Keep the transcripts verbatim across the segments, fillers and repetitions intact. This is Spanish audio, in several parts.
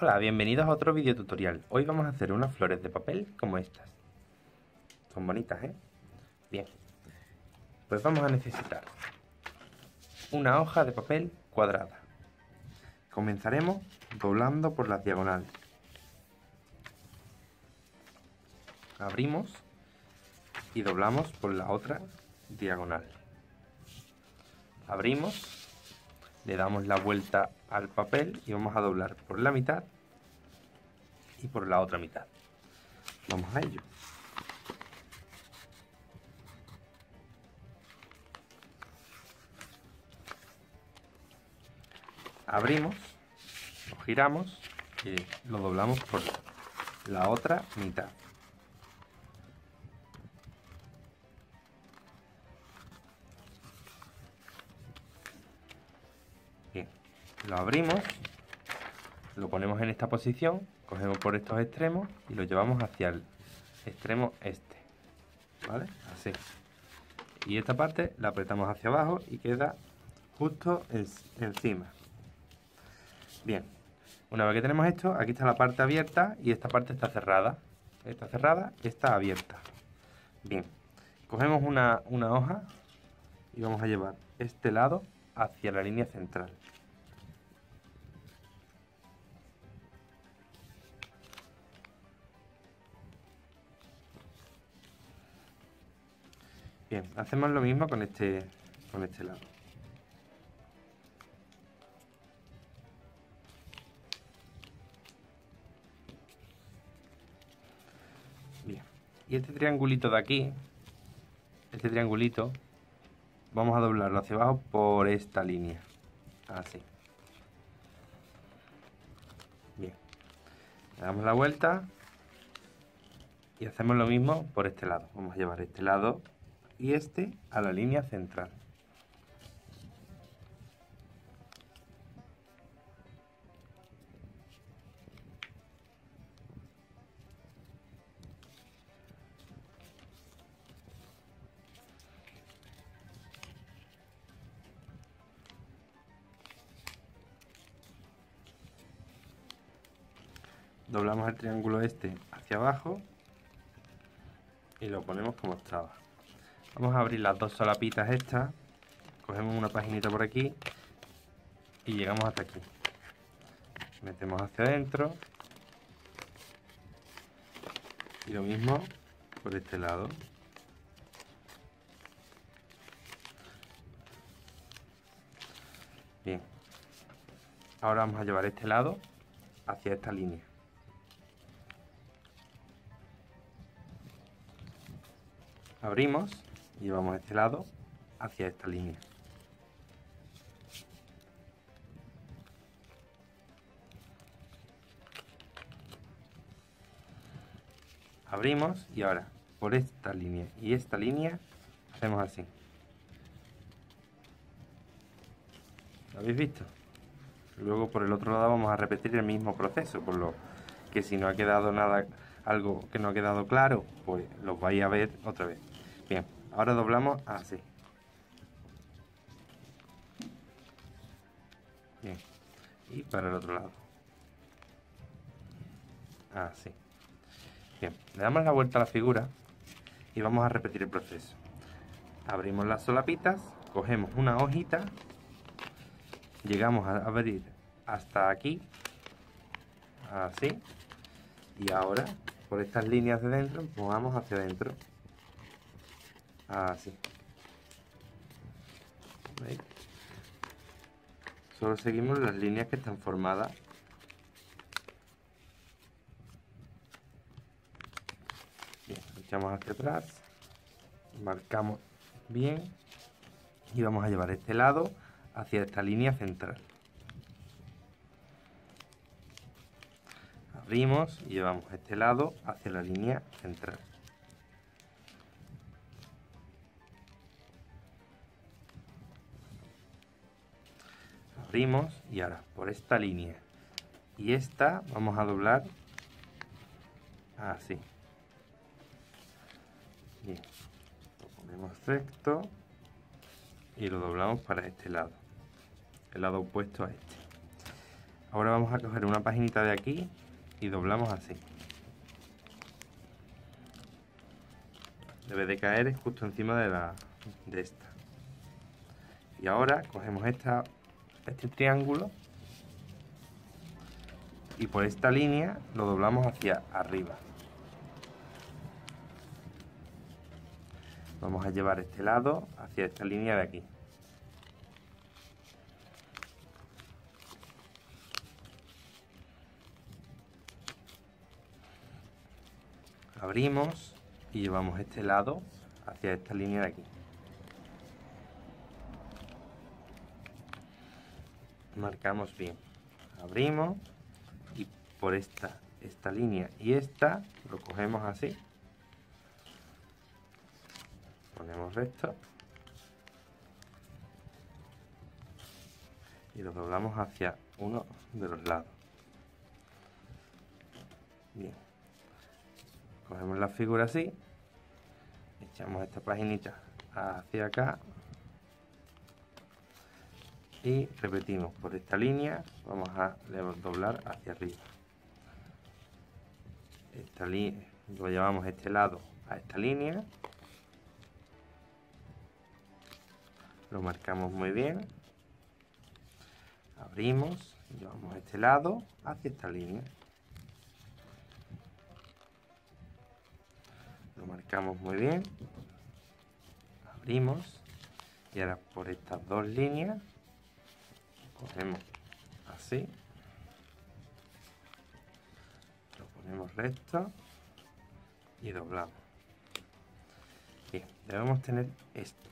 Hola, bienvenidos a otro video tutorial. Hoy vamos a hacer unas flores de papel como estas. Son bonitas, ¿eh? Bien. Pues vamos a necesitar una hoja de papel cuadrada. Comenzaremos doblando por las diagonales. Abrimos y doblamos por la otra diagonal. Abrimos. Le damos la vuelta al papel y vamos a doblar por la mitad y por la otra mitad. Vamos a ello. Abrimos, lo giramos y lo doblamos por la otra mitad. Bien, lo abrimos, lo ponemos en esta posición, cogemos por estos extremos y lo llevamos hacia el extremo este, ¿vale? Así. Y esta parte la apretamos hacia abajo y queda justo en, encima. Bien, una vez que tenemos esto, aquí está la parte abierta y esta parte está cerrada. Está cerrada, está abierta. Bien, cogemos una, una hoja y vamos a llevar este lado hacia la línea central. Bien, hacemos lo mismo con este con este lado. Bien, y este triangulito de aquí, este triangulito vamos a doblarlo hacia abajo por esta línea, así. Bien, le damos la vuelta y hacemos lo mismo por este lado. Vamos a llevar este lado y este a la línea central. Doblamos el triángulo este hacia abajo y lo ponemos como estaba. Vamos a abrir las dos solapitas estas, cogemos una paginita por aquí y llegamos hasta aquí. Metemos hacia adentro y lo mismo por este lado. Bien, ahora vamos a llevar este lado hacia esta línea. Abrimos y llevamos este lado hacia esta línea. Abrimos y ahora por esta línea y esta línea hacemos así. ¿Lo habéis visto? Luego por el otro lado vamos a repetir el mismo proceso, por lo que si no ha quedado nada, algo que no ha quedado claro, pues lo vais a ver otra vez. Bien, ahora doblamos así. Bien, y para el otro lado. Así. Bien, le damos la vuelta a la figura y vamos a repetir el proceso. Abrimos las solapitas, cogemos una hojita, llegamos a abrir hasta aquí, así, y ahora por estas líneas de dentro empujamos hacia adentro, así. ¿Veis? Solo seguimos las líneas que están formadas. Bien, echamos hacia atrás, marcamos bien y vamos a llevar este lado hacia esta línea central. Abrimos y llevamos este lado hacia la línea central. Abrimos y ahora por esta línea y esta vamos a doblar así. Bien, lo ponemos recto y lo doblamos para este lado, el lado opuesto a este. Ahora vamos a coger una paginita de aquí y doblamos así. Debe de caer justo encima de la de esta. Y ahora cogemos esta, este triángulo y por esta línea lo doblamos hacia arriba. Vamos a llevar este lado hacia esta línea de aquí. Abrimos y llevamos este lado hacia esta línea de aquí. Marcamos bien. Abrimos y por esta, esta línea y esta lo cogemos así. Ponemos recto y lo doblamos hacia uno de los lados. Bien. Cogemos la figura así, echamos esta paginita hacia acá y repetimos por esta línea, vamos a doblar hacia arriba. Esta línea, lo llevamos este lado a esta línea, lo marcamos muy bien, abrimos, llevamos este lado hacia esta línea. Lo marcamos muy bien, abrimos y ahora por estas dos líneas cogemos así, lo ponemos recto y doblamos. Bien, debemos tener esto.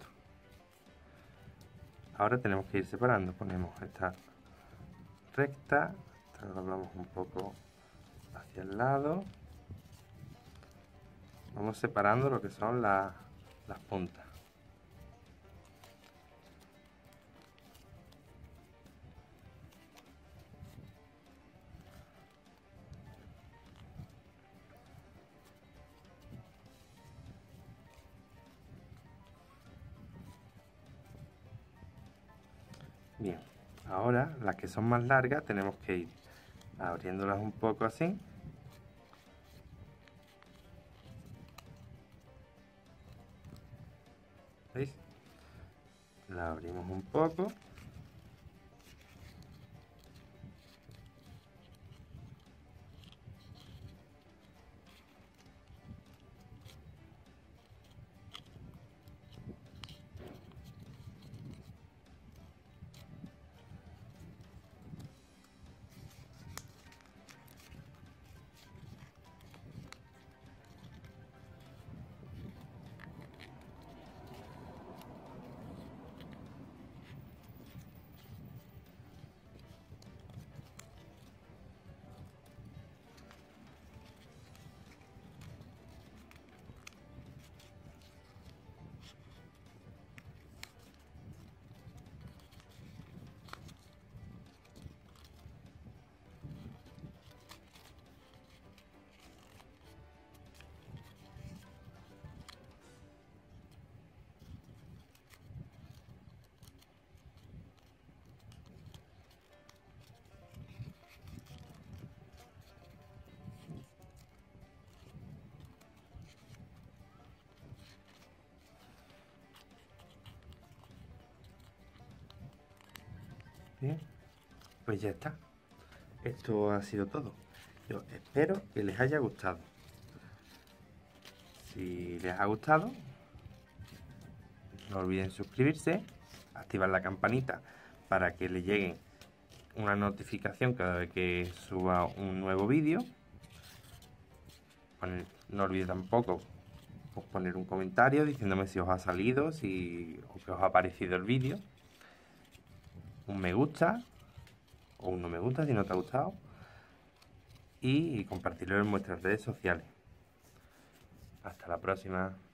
Ahora tenemos que ir separando, ponemos esta recta, esta lo doblamos un poco hacia el lado. Vamos separando lo que son la, las puntas. Bien, ahora las que son más largas tenemos que ir abriéndolas un poco así. ¿Veis? La abrimos un poco bien, pues ya está. Esto ha sido todo. Yo espero que les haya gustado. Si les ha gustado, no olviden suscribirse, activar la campanita para que les llegue una notificación cada vez que suba un nuevo vídeo. No olviden tampoco pues, poner un comentario diciéndome si os ha salido, si o que os ha parecido el vídeo. Un me gusta o un no me gusta si no te ha gustado y compartirlo en vuestras redes sociales. Hasta la próxima.